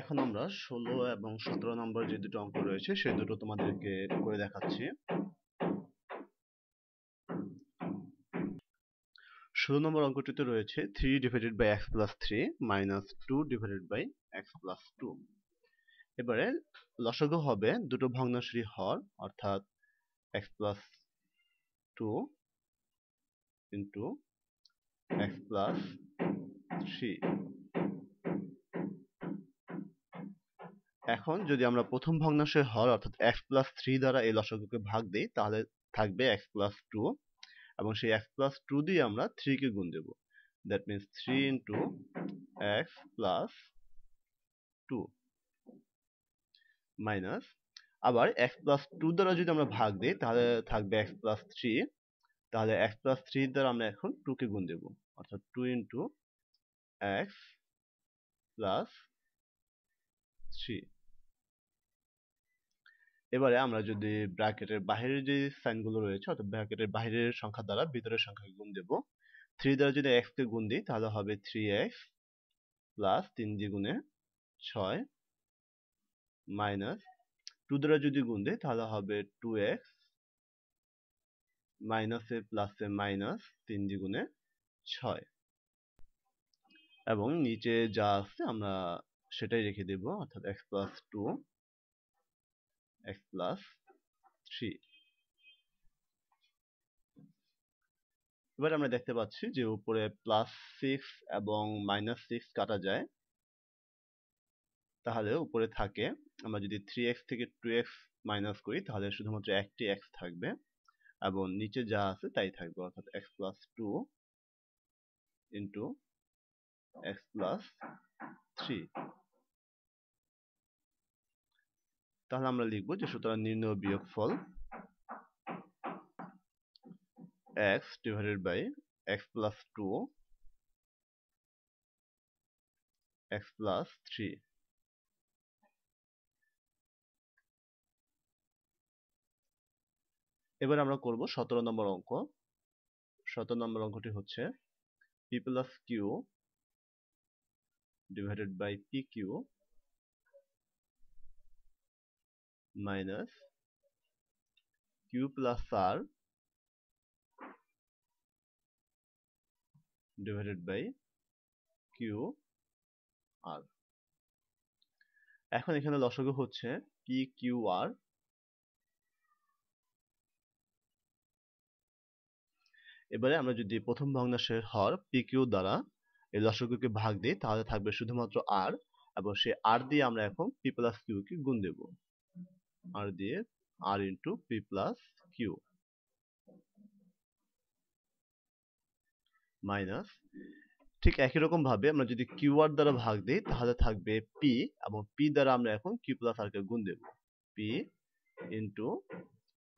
এখন আমরা ১৬ এবং ১৭ নম্বর যে দুটো অঙ্ক রয়েছে সেই দুটো তোমাদেরকে করে দেখাচ্ছি। ১৬ নম্বর অঙ্কটিতে রয়েছে 3 / (x + 3) - 2 / (x + 2). এবারে লসাগু হবে দুটো ভগ্নাংশের হর, অর্থাৎ x + 2 × x + 3। এখন যদি আমরা প্রথম ভগ্নাংশের হর অর্থাৎ x + 3 দ্বারা এই লসাগুকে ভাগ দেই, তাহলে থাকবে x + 2, এবং সেই x + 2 দিয়ে আমরা 3 কে গুণ দেব। দ্যাট মিন্স 3 × x + 2 মাইনাস, আবার x + 2 দ্বারা যদি আমরা ভাগ দেই তাহলে থাকবে x + 3, তাহলে x + 3 দ্বারা আমরা এখন 2 কে গুণ দেব, অর্থাৎ 2 × x + 3। এবারে আমরা যদি ব্র্যাকেটের বাইরের যে সাইনগুলো রয়েছে অর্থাৎ ব্র্যাকেটের বাইরের সংখ্যা দ্বারা ভিতরের সংখ্যাকে গুণ দেব। 3 দ্বারা যদি x কে গুণ দিই তাহলে হবে 3x + 3 × 6 মাইনাস, 2 দ্বারা যদি গুণ দিই তাহলে হবে 2x মাইনাসে প্লাসে মাইনাস 3 × 6, এবং নিচে যা আছে আমরা সেটাই রেখে দেব, অর্থাৎ x + 2 x + 3। এবার আমরা দেখতে পাচ্ছি যে উপরে +6 এবং -6 কাটা যায়, তাহলে উপরে থাকে আমরা যদি 3x থেকে 2x মাইনাস করি তাহলে শুধুমাত্র একটি x থাকবে, এবং নিচে যা আছে তাই থাকবে, অর্থাৎ x + 2 × x + 3। তাহলে আমরা লিখব যে সুতরাং নির্ণয় বিয়োগফল x / (x + 2) x + 3। এবার আমরা করব ১৭ নম্বর অঙ্ক। ১৭ নম্বর অঙ্কটি হচ্ছে P + Q / PQ - Q + R / Q R। এখন এখানে লসাগু হচ্ছে PQR। এবারে আমরা যদি প্রথম ভগ্নাংশের হর PQ দ্বারা এই লসাগুকে ভাগ দিই তাহলে থাকবে শুধুমাত্র R, এবং সেই R দিয়ে আমরা এখন P + Q কে গুণ দেব। R দিয়ে R × P + Q মাইনাস, ঠিক একই রকম ভাবে আমরা যদি QR দ্বারা ভাগ দিই তাহলে থাকবে P, এবং P দ্বারা আমরা এখন Q + R কে গুণ দেব। P ×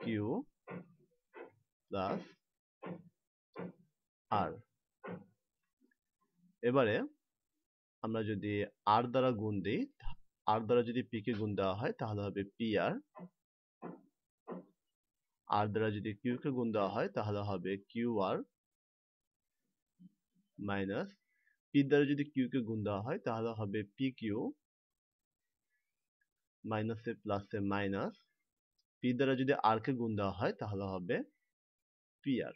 Q + R। এবারে আমরা যদি R দ্বারা গুণ দিই, R দ্বারা যদি P কে গুণ দেওয়া হয় তাহলে হবে PR, R দ্বারা যদি Q কে গুণ দেওয়া হয় তাহলে হবে QR মাইনাস, P দ্বারা যদি Q কে গুণ দেওয়া হয় তাহলে হবে PQ মাইনাসে প্লাসে মাইনাস, P দ্বারা যদি R কে গুণ দেওয়া হয় তাহলে হবে PR,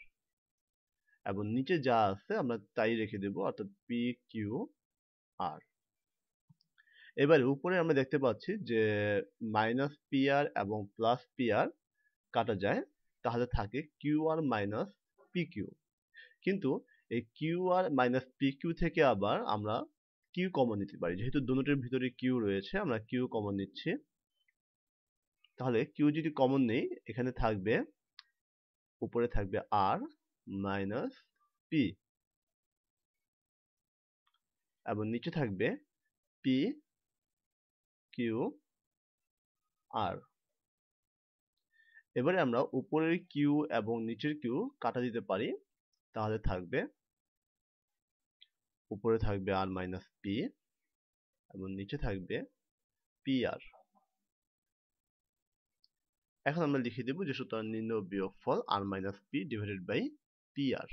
এবং নিচে যা আছে আমরা তাই রেখে দেব, অর্থাৎ PQR। এবার উপরে আমরা দেখতে পাচ্ছি যে -PR এবং +PR কাটা যায়, তাহলে থাকে QR - PQ, কিন্তু এই QR - PQ থেকে আবার আমরা Q কমন নিতে পারি, যেহেতু দুটোর ভিতরে Q রয়েছে আমরা Q কমন নিচ্ছি। তাহলে Q যদি কমন নেই এখানে থাকবে, উপরে থাকবে R - P, এবং নিচে থাকবে PQR। এবারে আমরা উপরের Q এবং নিচের Q কাটা দিতে পারি, তাহলে থাকবে উপরে থাকবে R - P এবং নিচে থাকবে PR। এখন আমরা লিখে দেব যে সুতরাং নির্ণয় বিয়োগফল R - P / PR।